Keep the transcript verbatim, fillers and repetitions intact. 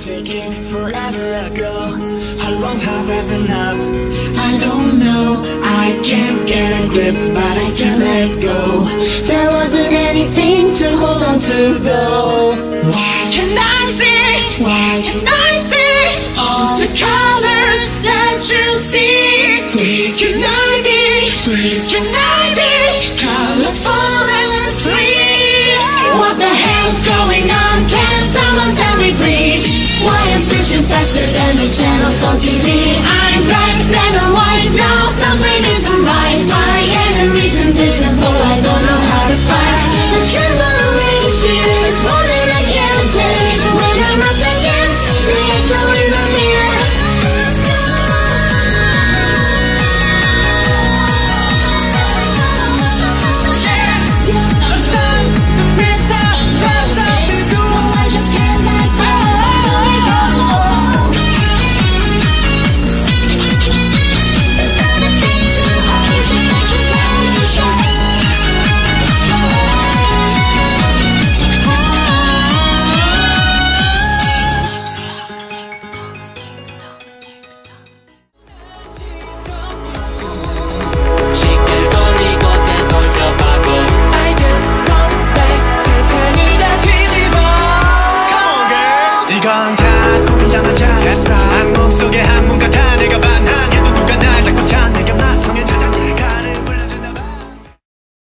ticking forever ago. How long have I been up? I don't know. I can't get a grip, but I can't let go. There wasn't anything to hold on to though. Why can't I see? Why can't I see all the colors that you see? Please can I be? Please can I be colorful and free? What the hell's going on? Can someone tell me please? Why I'm switching faster than the channels on T V?